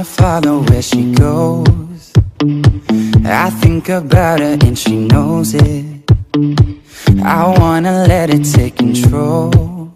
to follow where she goes. I think about her and she knows it. I wanna let it take control.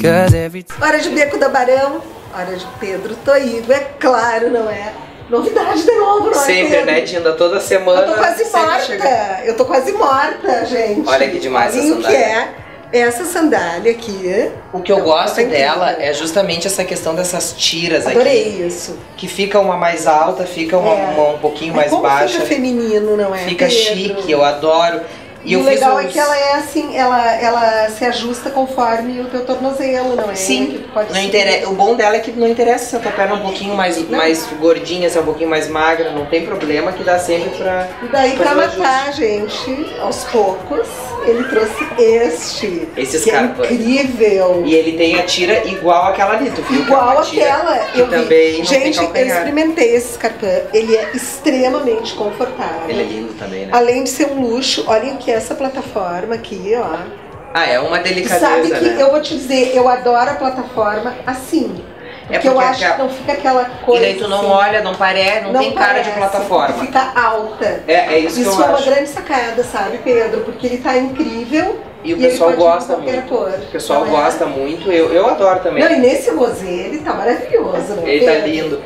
Cause every time... Hora de beco da Barão, hora de Pedro Toigo, é claro, não é? Novidade de novo, não é? Sempre, né, Dinda? Toda semana. Eu tô quase morta, chega. Eu tô quase morta, gente. Olha que demais essa sandália. O que é essa sandália aqui? O que eu gosto dela é justamente essa questão dessas tiras. Adorei aqui. Adorei isso. Que fica uma mais alta, fica uma um pouquinho mais baixa. Fica feminino, não é? Fica chique, eu adoro. E o legal é que ela é assim, ela se ajusta conforme o teu tornozelo, não é? Sim, pode não interessa. O bom dela é que não interessa se a tua perna é um pouquinho mais gordinha, se é um pouquinho mais magra, não tem problema, que dá sempre pra... E daí pra matar, gente, aos poucos, ele trouxe esse escarpa. É incrível! E ele tem a tira igual àquela ali, tu viu? Igual àquela, eu vi. Também gente, eu experimentei esse escarpão, ele é extremamente confortável. Ele é lindo também, né? Além de ser um luxo, olhem que essa plataforma aqui, ó. Ah, é uma delicadeza, sabe que, né? Eu vou te dizer, eu adoro a plataforma assim. É porque eu acho que não fica aquela coisa. E daí tu não assim, olha, não parece, não tem cara de plataforma. Fica alta. É isso que eu acho. Isso foi uma grande sacada, sabe, Pedro? Porque ele tá incrível. E o pessoal gosta muito. O pessoal gosta muito. Eu adoro também. Não, e nesse rosé ele tá maravilhoso, né? Ele tá lindo.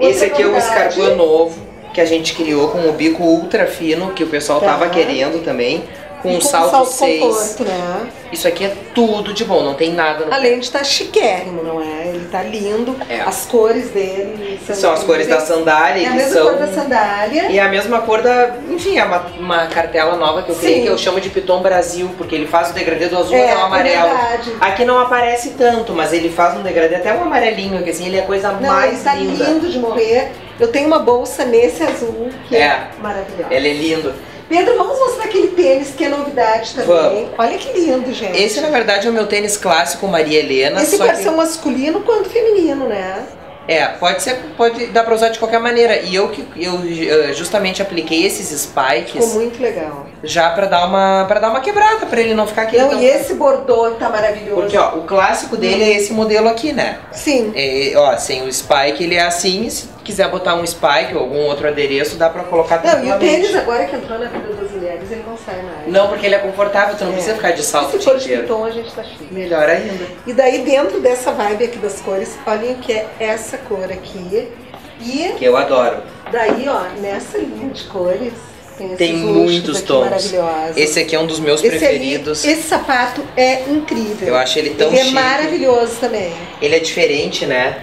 Esse aqui é um escarpão novo que a gente criou com o bico ultra fino, que o pessoal tava querendo também, com um salto 6. Né? Isso aqui é tudo de bom, não tem nada no... Além de estar chiquérrimo, não é? Ele tá lindo, as cores dele... São as cores da sandália, a mesma cor da sandália. E a mesma cor da... Enfim, é uma cartela nova que eu criei, que eu chamo de Píton Brasil, porque ele faz o degradê do azul até o amarelo. Verdade. Aqui não aparece tanto, mas ele faz um degradê até um amarelinho, que assim, ele é a coisa mais linda. Ele tá lindo de morrer. Eu tenho uma bolsa nesse azul, que é maravilhosa. Ele é lindo. Pedro, vamos mostrar aquele tênis que é novidade também. Vamos. Olha que lindo, gente. Esse, na verdade, é o meu tênis clássico Maria Helena. Esse pode ser masculino quanto feminino, né? É, pode dar pra usar de qualquer maneira. E eu justamente apliquei esses spikes. Ficou muito legal. Já pra dar uma quebrada, pra ele não ficar aquele... Não, tão... e esse bordô tá maravilhoso. Porque, ó, o clássico dele é esse modelo aqui, né? Sim. É, ó, sem o spike, ele é assim. Se quiser botar um spike ou algum outro adereço, dá pra colocar tranquilamente. Não, e o tênis agora que entrou na vida das mulheres, ele não sai mais. Não, porque ele é confortável, tu não precisa ficar de salto. E se for de Píton, a gente tá chique. Melhor ainda. E daí, dentro dessa vibe aqui das cores, olhem que é essa cor aqui. E... que eu adoro. Daí, ó, nessa linha de cores... Tem muitos tons. Esse aqui é um dos meus preferidos. Esse sapato é incrível. Eu acho ele tão chique. Ele é maravilhoso também. Ele é diferente, né?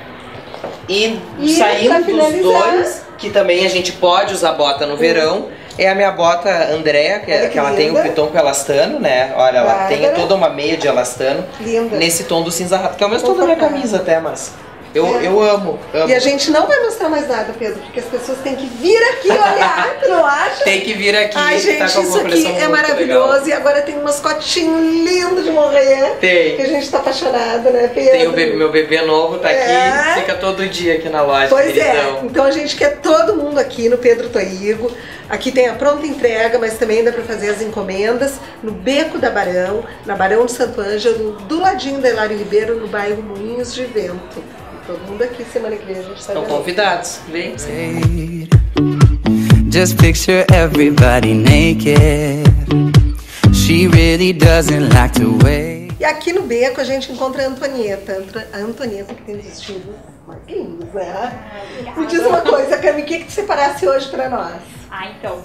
E saindo dos dois, que também a gente pode usar bota no verão, é a minha bota Andréa, que ela tem o Píton com elastano, né? Olha, ela tem toda uma meia de elastano. Linda. Nesse tom do cinza rato, que é o mesmo tom da minha camisa até, mas... Eu amo. E a gente não vai mostrar mais nada, Pedro, porque as pessoas têm que vir aqui olhar, tu não acha? Tem que vir aqui. Ai, gente, tá com isso aqui é maravilhoso. Legal. E agora tem um mascotinho lindo de morrer. Tem. Que a gente tá apaixonado, né, Pedro? Tem o meu bebê novo, tá aqui, fica todo dia aqui na loja. Pois queridão. Então a gente quer todo mundo aqui no Pedro Toigo. Aqui tem a pronta entrega, mas também dá pra fazer as encomendas no Beco da Barão, na Barão de Santo Ângelo, do ladinho da Elário Ribeiro, no bairro Moinhos de Vento. Todo mundo aqui semana que vem a gente estão convidados, vem. Just picture everybody naked. She really doesn't like to wait. E aqui no beco a gente encontra a Antonieta. A Antonieta que tem vestido mais lindo, né? Me diz uma coisa, Cami, o que tu separasse hoje pra nós? Ah, então...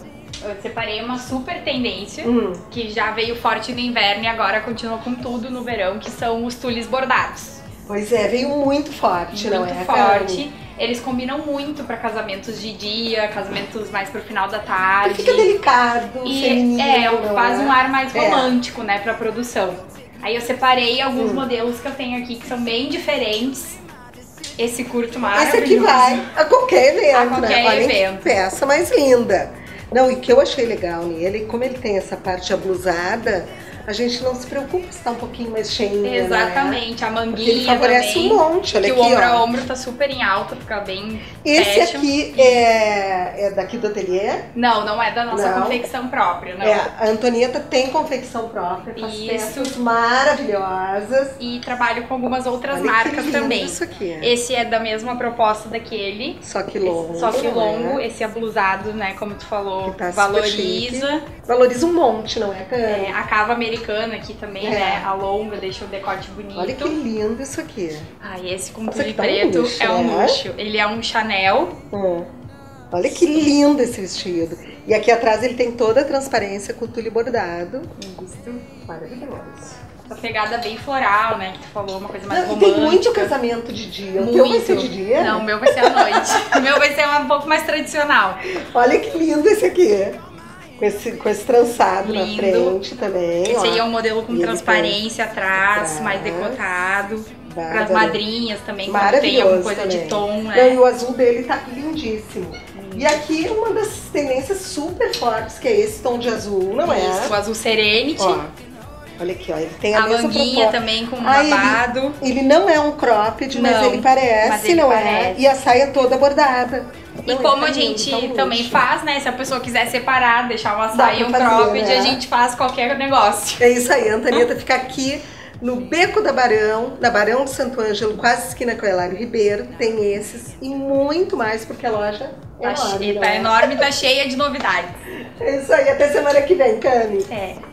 Eu separei uma super tendência, que já veio forte no inverno e agora continua com tudo no verão, que são os tules bordados. Pois é, veio muito forte, não é? Muito forte. Eles combinam muito pra casamentos de dia, casamentos mais pro final da tarde. E fica delicado, feminino. Faz um ar mais romântico, né, pra produção. Aí eu separei alguns modelos que eu tenho aqui que são bem diferentes. Esse curto maravilhoso. Esse aqui vai a qualquer evento, né? A qualquer evento. Que peça mais linda. Não, e que eu achei legal nele, como ele tem essa parte ablusada, a gente não se preocupa se tá um pouquinho mais cheinha. Exatamente, né? A manguinha ele favorece também, um monte, olha que aqui, o ombro ó. A ombro tá super em alta, fica bem esse fashion. Aqui é daqui do ateliê? Não, não é da nossa confecção própria, não. É, a Antonieta tem confecção própria, faz peças maravilhosas. E trabalho com algumas outras olha marcas que lindo também. Isso aqui. Esse é da mesma proposta daquele. Só que longo. Esse, só que longo, né? Esse ablusado, né, como tu falou, tá valoriza. Valoriza um monte, não é, Cana? É, a cava americana aqui também, né, alonga, deixa o decote bonito. Olha que lindo isso aqui. Ah, e esse com tudo de preto é um luxo. Ele é um Chanel. Olha que lindo esse vestido. E aqui atrás ele tem toda a transparência com tule bordado. Isso, maravilhoso. Essa pegada bem floral, né, que tu falou, uma coisa mais romântica. Tem muito casamento de dia. Muito. O teu vai ser de dia? Não, o meu vai ser à noite. O meu vai ser um pouco mais tradicional. Olha que lindo esse aqui. Com esse trançado lindo. Na frente também. Esse ó. Aí é um modelo com transparência atrás, mais decotado. Para as madrinhas também, quando tem alguma coisa também. De tom, né? Não, e o azul dele tá lindíssimo. E aqui uma das tendências super fortes, que é esse tom de azul, não é? Isso, o azul Serenity. Ó. Olha aqui, ó, ele tem a mesma manguinha também com um babado. Ele não é um cropped, não, mas ele parece, não parece. É? E a saia toda bordada. E como a gente também faz, né? Se a pessoa quiser separar, deixar uma saia, um cropped, a gente faz qualquer negócio. É isso aí, a Antonieta fica aqui no Beco da Barão de Santo Ângelo, quase esquina com o Elário Ribeiro. Tem esses e muito mais, porque a loja é enorme. Tá enorme, tá cheia de novidades. É isso aí, até semana que vem, Cami. É.